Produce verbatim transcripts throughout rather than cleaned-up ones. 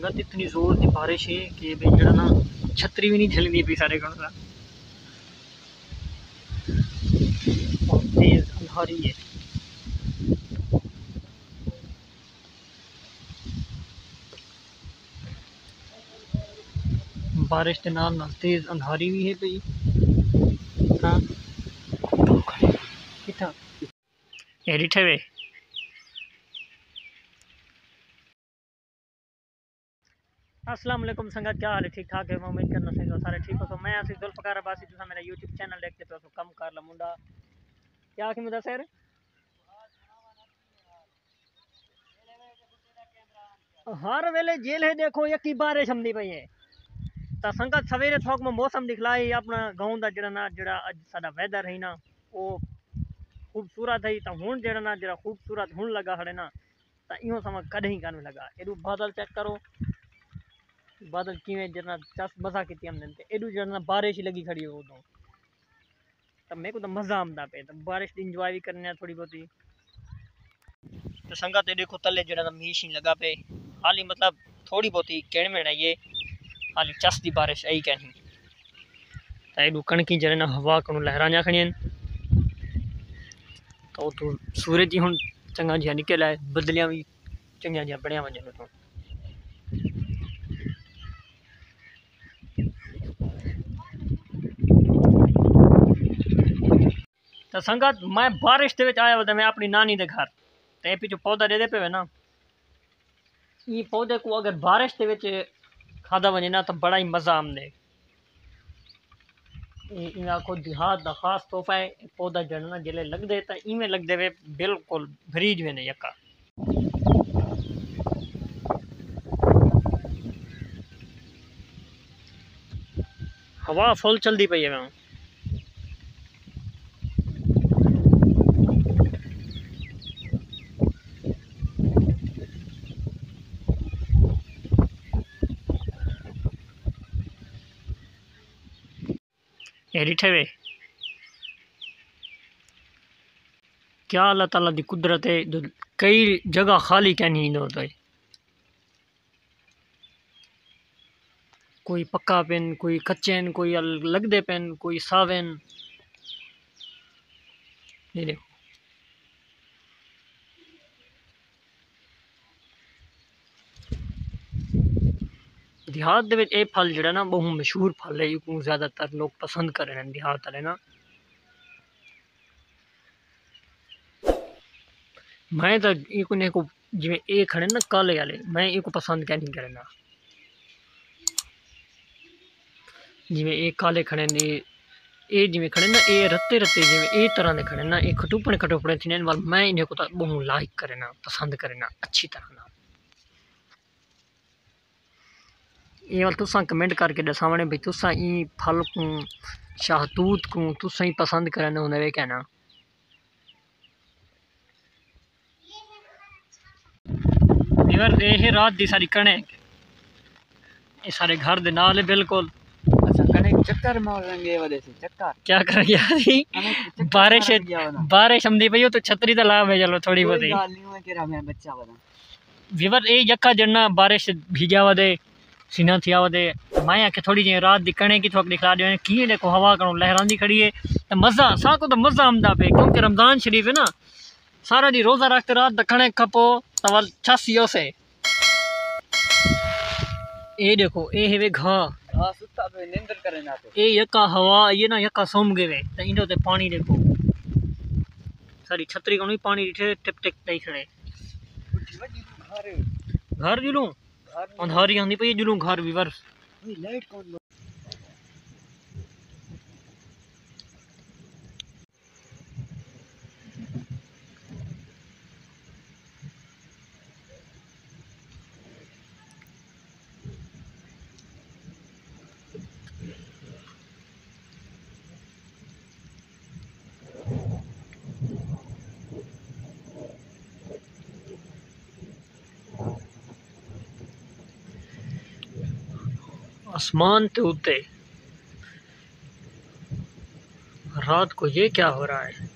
संगत इतनी जोर की बारिश है कि भाई जरा ना छतरी भी नहीं चलनी पी सारे घर का और तेज अंधारी है। बारिश के नाल नाल तेज अंधारी भी है भाई। हाँ कितना एडिट है वे अस्सलाम वालेकुम संगत, क्या हाल है? ठीक ठाक है, मैं उम्मीद करना चाहिए सारे ठीक हो। तो मैं आसिफ जुल्फकार अब्बासी, जो मेरा यूट्यूब चैनल देखते तो कम कर ला मुंडा क्या आखिर मुदा सर हर वेले जेल है। देखो एक ही बारिश हमदी पई है तो संगत सवेरे थोक में मौसम दिखला है। अपना गाँव का जरा ना जरा अज साडा वैदर है ना वो खूबसूरत है। तो हूँ जरा ना जरा खूबसूरत हूँ लगा है ना तो इो समा कद ही कान लगा। एडू बादल चेक करो, बादल किवें जरना चस मजा की हमने ते एडू जरना बारिश लगी खड़ी हो। उदों तो मेरे को तो मज़ा आंदा पे तो बारिश दी इंजॉय भी करने थोड़ी बहुत ही। तो संगत ये देखो तले जरा मींह शीं लगा पे हाली, मतलब थोड़ी बहुत ही कहण में आई है हाली चस दी बारिश आई कहनी। तो एडू कणकी जरा ना हवा कणू लहराया खड़ियन तो उतो सूरज जी हुण चंगा जिया निकल आए, बदलियां भी चंगा जिया बणिया वंजन। तो तो संगत मैं बारिश के आया हुआ मैं अपनी नानी के घर तो ये पिछू पौधा दे पे ना। ये पौधे को अगर बारिश के खादा वे ना तो बड़ा ही मज़ा आमदे। आखो देहात का खास तोहफा है पौधा जड़ना जल्द लगते तो इवें लगते वे बिल्कुल फ्रीज वे यका। हवा फुल चलती पई है। एडिट है वे क्या अल्लाह ताला दी कुदरत है, कई जगह खाली क्या नहीं होता है। कोई पक्का पेन, कोई कच्चे न, कोई लगदे पेन, कोई सावन। ये देखो देहात दे विच ए फल जड़ा ना बहुत मशहूर फल है, इसको ज़्यादातर लोग पसंद कर रहे हैं देहात वाले ना। मैं तो इको ने को जिवें ए खड़े ना काले वाले मैं इको पसंद क्या नहीं करना। जिवें ए काले खड़े ने ए जिवें खड़े ना ए रत्ते रत्ते जिवें ए तरह के खड़े ना ए खटूपने खटूपने थी ने वाल मैं इन्हें को तो बहुत लाइक करना पसंद करना अच्छी तरह ना। ये वाल तुसा कमेंट करके दसावने भाई तुसा ई फल को शाहतूत को तुसा ही पसंद करने होने वे कहना। ये रात दी सारी कणक ये सारे घर दे नाल बिल्कुल। अच्छा कणक चक्कर मारेंगे वजह से चक्कर क्या करेंगे यार बारिश बारिश हमदी पई तो छतरी तो लाभ है चलो थोड़ी बहुत ही गाल नहीं है के रामे बच्चा बता। व्यूअर ए यक्का जन्ना बारिश भीगा वदे सीना थी वे माया के थोड़ी जी रात की कणे की थोक दिखला दें कि देखो हवा करो लहरानी खड़ी है तो मज़ा सा को तो मज़ा आमदा पे क्योंकि रमज़ान शरीफ है ना सारा दी रोज़ा रखते रात द कणे खपो तो वल छस यो से। ये देखो ये वे घा हां सुता पे निंदर करे ना ये यका हवा ये ना यका सोम गए वे तो इनो ते पानी देखो सारी छतरी को पानी थे टिप टिप तई खड़े घर जी लूं अंधारी आंदी पई जुलूं घर व्यूअर्स। लाइट कौन आसमान के उते रात को ये क्या हो रहा है।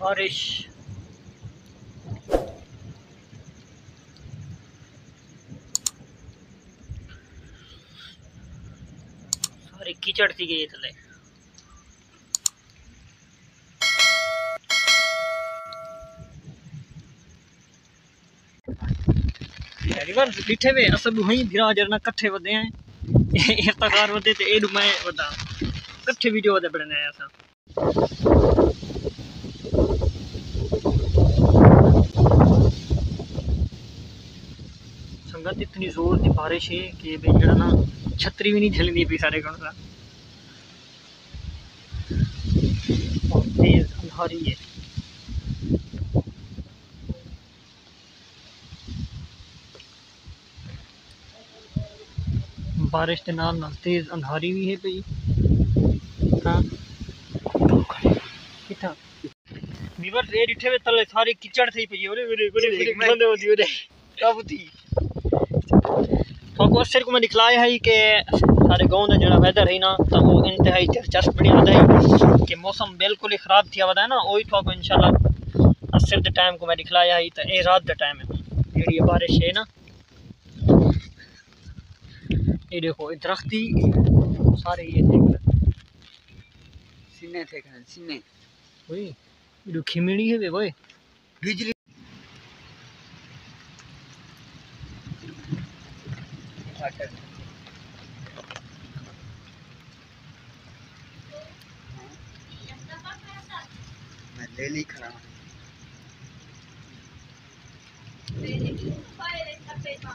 बारिश। सारी कीचड़ थी गई थले। रिवर डिठे वे सब वही भिरा जरना कट्ठे वदे हैं इरतकार वदे ते एडू मैं वदा कट्ठे वीडियो वदे बने आया सा। संगत इतनी जोर की बारिश है कि भाई जड़ा ना छतरी भी नहीं झलनी पी सारे कण सा बहुत तेज अंधारी है। बारिश के नाल नाल तेज अंधारी भी है भाई। हाँ कितना वीवर ये डिठे वे तले सारी कीचड़ थी पई ओरे ओरे ओरे बंद हो दी ओरे कब थी तो को सिर को मैं निकलाया है कि सारे गांव दा जड़ा वेदर है ना तो वो इंतहाई दिलचस्प बनी आता है कि मौसम बिल्कुल ही खराब थिया वदा है ना ओही तो को इंशाल्लाह असर दे टाइम को मैं निकलाया है तो ए रात दा टाइम है जेडी बारिश है ना। ये देखो ये दरख्ती सारे ये देख सिने थे कहां सिने ओए ये दो खिमणी है बे ओए बिजली आकर मैं ले ली खड़ा ले ले पाए रे तपे पा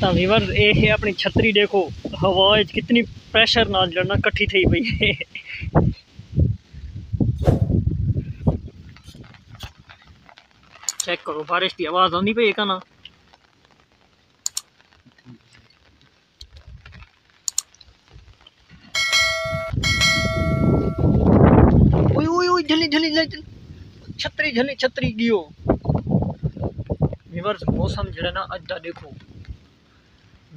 तो व्यूअर्स ये है अपनी छतरी देखो हवा कितनी प्रेशर नाल जड़ना कट्ठी थी पई है। चेक करो बारिश की आवाज आनी पई है ना ओए ओए ओए झली झली झली छतरी झली छतरी गियो। व्यूअर्स मौसम जड़ा ना अज दा देखो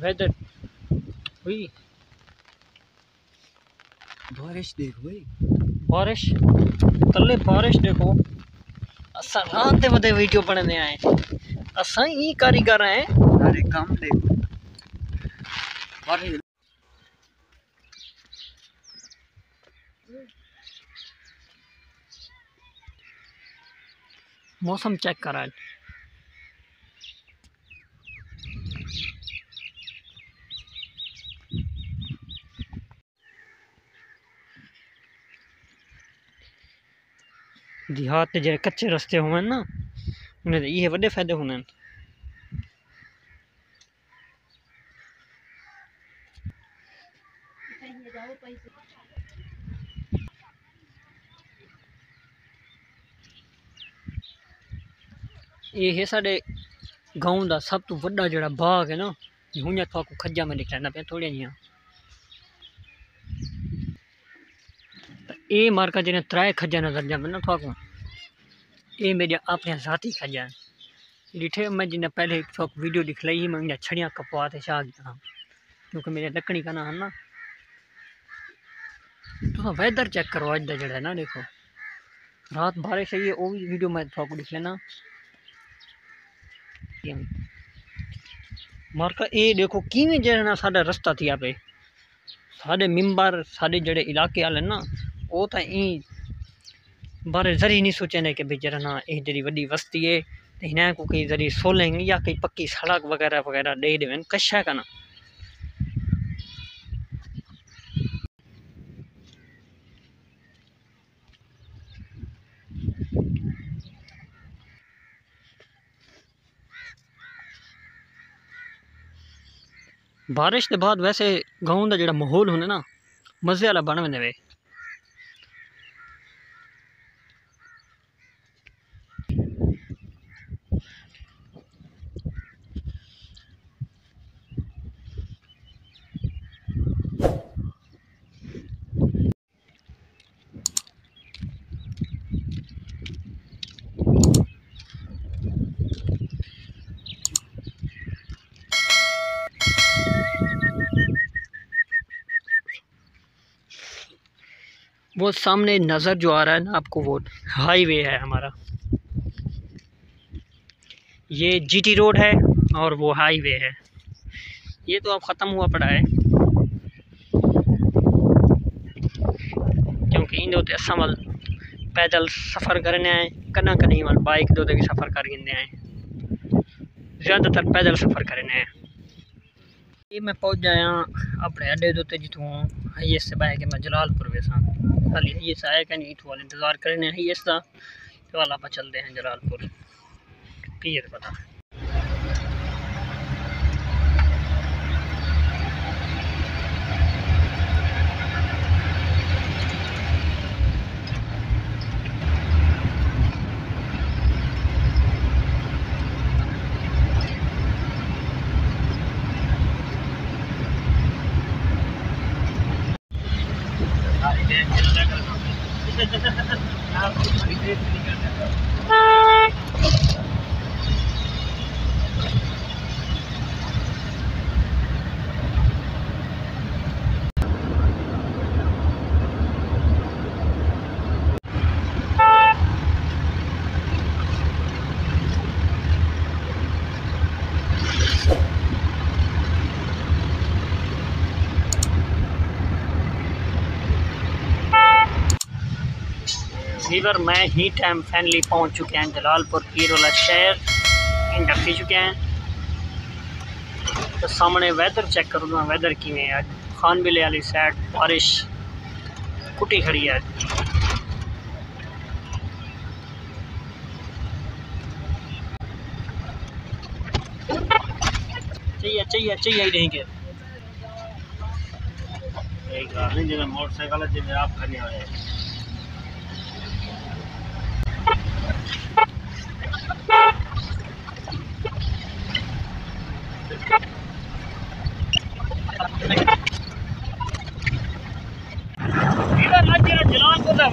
वेदर हुई बारिश देखो बारिश तले बारिश देखो असा रात दे वदे वीडियो बनने आए असा ही कारीगर आए सारे काम देखो बारिश मौसम चेक करा देहात के जे कच्चे रस्ते होवे ना उन्हें ये बड़े फायदे होने। ये है साडे गाँव का सब तो वड्डा जड़ा बाग है ना हूँ थोड़ा खज्जा में निकलना पे थोड़िया जी ये मार्का जने त्रै खज्जा नजर जावे ना थोको ये मेरे अपने साथी खज्जा डिठे मैं जिन्हें पहले थोक वीडियो दिखलाई ही मैं छड़ियाँ कपवा थे शाग क्योंकि मेरे लकड़ी का ना है ना तो वेदर चेक करो अज का जड़ा है ना देखो रात बारिश आई है वो भी वीडियो मैं थोक दिख लेना। मार्का ये देखो किवें जड़ा साडा रस्ता थी पे साडे मिम्बर साडे जड़े इलाके वाले ना वो तो यहीं बारे जरी नहीं सोचने कि भाई जरा ना एक जरी वड्डी वस्ती है तो इन्हें को कहीं जरी सोलेंगे या कहीं पक्की सड़क वगैरह वगैरह दे देवें कशा का ना। बारिश के बाद वैसे गाँव का जो माहौल होने ना मजे वाला बन वे वो सामने नज़र जो आ रहा है ना आपको, वो हाईवे है हमारा, ये जीटी रोड है और वो हाईवे है। ये तो अब ख़त्म हुआ पड़ा है क्योंकि इन दो असल पैदल सफ़र करने आए कना कहीं वाल बाइक दो की सफ़र कर गिनने आए, ज़्यादातर पैदल सफ़र करने आए। ये मैं पहुंच जाया अपने अड्डे दोते जितों हाईएस से बाहर के मैं जलालपुर वैसा खाली हाईएस आया कहीं इतों वाले इंतज़ार करने हाईएस का तो वाला आप चलते हैं जलालपुर पीर पता। वीवर मैं ही टाइम फाइनली पहुंच चुके हैं जलालपुर पीर वाला शहर, इंटर पी चुके हैं। तो सामने वेदर चेक करूँगा, वेदर की में आज खान बिले वाली साइड बारिश कुटी खड़ी है। चाहिए चाहिए चाहिए नहीं क्या जिन्हें मोटरसाइकिल जिन्हें आप खड़े हो जाए।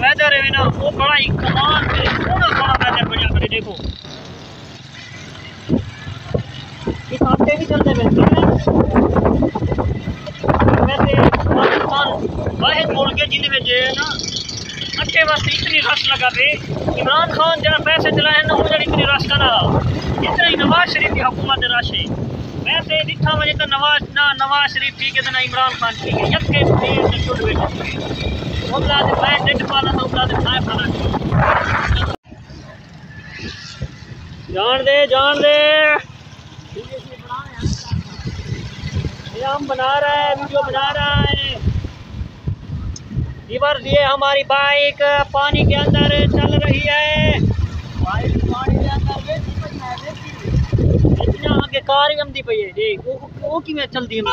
वेदर है ना वो बड़ा ही कमाल है, सोना सोना वेदर बढ़िया करे। देखो इस हफ्ते भी चलते रहते हैं वैसे पाकिस्तान वाहिद मुल्क है जिन्हें में जो है ना अच्छे वास्ते इतनी रश लगा पे। इमरान खान जहाँ पैसे चलाए ना मुझे इतनी रश का ना, इतना ही नवाज शरीफ की हुकूमत रश है। वैसे दिखा मुझे तो नवाज ना नवाज शरीफ ठीक है तो ना इमरान खान ठीक है, यके छुट बैठे जान दे जान दे। हम बना रहा है वीडियो बना रहा है रिवर। ये हमारी बाइक पानी के अंदर चल रही है, इतना आगे कार जमती पई है। देख वो वो कि में चलती है और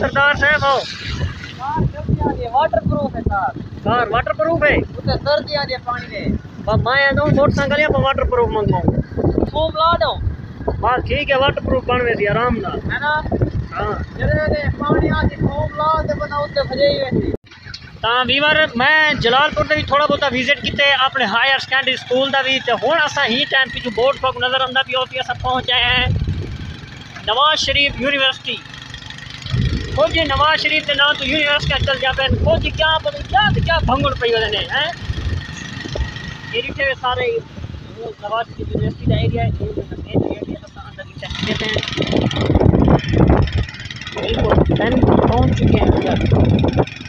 सरदार साहब हो वाटर प्रूफ है सर, कार वाटर प्रूफ है उसे सर दिया दिया पानी ने बस। मैं आंदा हूं मोटरसाइकिल या वाटर प्रूफ मंगवाऊं खूब ला दो बस ठीक है। वाटर प्रूफ बनवे दी आराम ना है ना, हां जरे ने पानी आ के खूब ला दे बना उते फजेई वैसी। ता वीवर मैं जलालपुर ते भी थोड़ा बहुत विजिट कीते अपने हायर सेकेंडरी स्कूल दा भी, ते हुन असा ही टाइम पिछु बोर्ड फक नजर आंदा भी ओसी असा पहुंच आए हैं नवाज शरीफ यूनिवर्सिटी। खुद ही नवाज शरीफ के नाम तो यूनिवर्स का चल जाता है, खुद ही क्या पता क्या क्या भंगड़ पी वाले हैं एरिया सारे नवाज शरीफ यूनिवर्सिटी का एरिया है। बिल्कुल पहुँच चुके हैं।